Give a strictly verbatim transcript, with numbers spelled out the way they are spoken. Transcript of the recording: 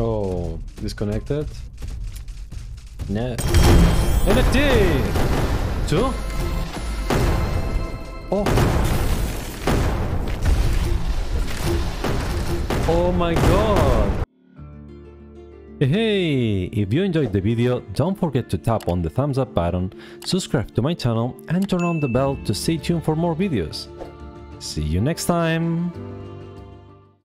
Oh, disconnected. No. And it did! Two? Oh! Oh my god! Hey! If you enjoyed the video, don't forget to tap on the thumbs up button, subscribe to my channel and turn on the bell to stay tuned for more videos. See you next time!